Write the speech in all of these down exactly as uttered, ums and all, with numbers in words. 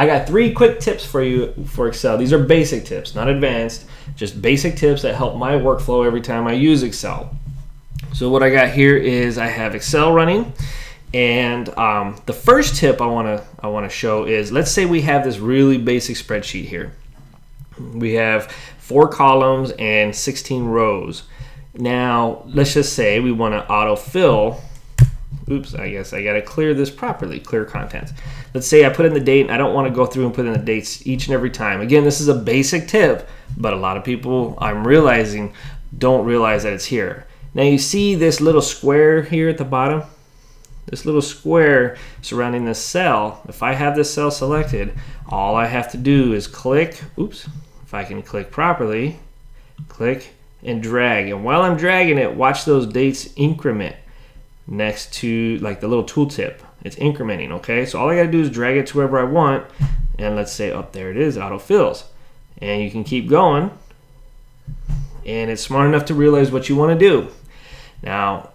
I got three quick tips for you for Excel. These are basic tips, not advanced, just basic tips that help my workflow every time I use Excel. So what I got here is I have Excel running, and um, the first tip I wanna, I wanna show is, let's say we have this really basic spreadsheet here. We have four columns and sixteen rows. Now, let's just say we wanna autofill. Oops, I guess I gotta clear this properly, clear contents. Let's say I put in the date, and I don't wanna go through and put in the dates each and every time. Again, this is a basic tip, but a lot of people, I'm realizing, don't realize that it's here. Now you see this little square here at the bottom? This little square surrounding this cell. If I have this cell selected, all I have to do is click, oops, if I can click properly, click and drag. And while I'm dragging it, watch those dates increment next to like the little tooltip. It's incrementing, okay? So all I gotta do is drag it to wherever I want, and let's say, oh, there it is, it autofills. And you can keep going, and it's smart enough to realize what you wanna do. Now,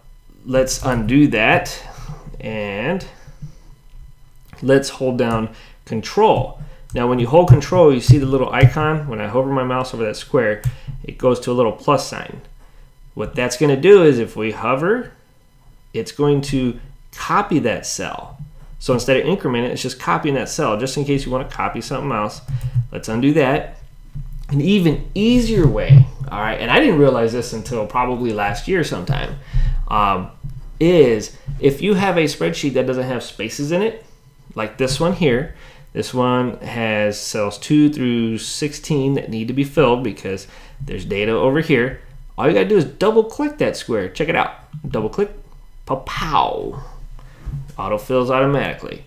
let's undo that, and let's hold down Control. Now when you hold Control, you see the little icon. When I hover my mouse over that square, it goes to a little plus sign. What that's gonna do is if we hover, it's going to copy that cell. So instead of incrementing, it's just copying that cell, just in case you wanna copy something else. Let's undo that. An even easier way, all right, and I didn't realize this until probably last year sometime, um, is if you have a spreadsheet that doesn't have spaces in it, like this one here, this one has cells two through sixteen that need to be filled because there's data over here. All you gotta do is double click that square. Check it out. Double click, pa-pow. Autofills automatically.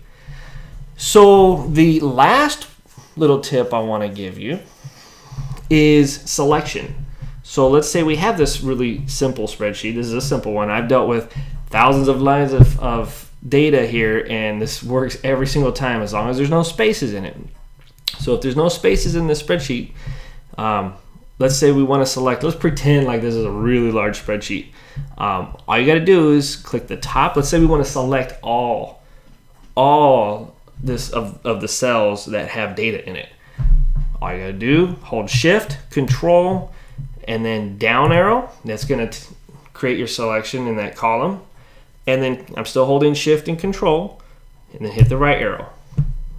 So the last little tip I wanna give you is selection. So let's say we have this really simple spreadsheet. This is a simple one. I've dealt with thousands of lines of, of data here, and this works every single time as long as there's no spaces in it. So if there's no spaces in this spreadsheet, um, let's say we want to select, let's pretend like this is a really large spreadsheet. Um, all you got to do is click the top. Let's say we want to select all, all this of, of the cells that have data in it. All you got to do, hold Shift, Control, and then down arrow. That's going to create your selection in that column. And then I'm still holding Shift and Control, and then hit the right arrow.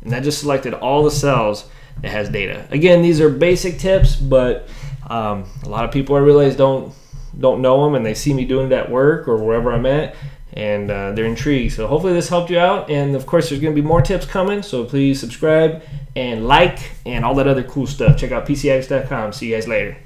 And that just selected all the cells that has data. Again, these are basic tips, but um, a lot of people, I realize, don't, don't know them, and they see me doing it at work or wherever I'm at, and uh, they're intrigued. So hopefully this helped you out, and of course there's gonna be more tips coming, so please subscribe and like and all that other cool stuff. Check out P C X dot com. See you guys later.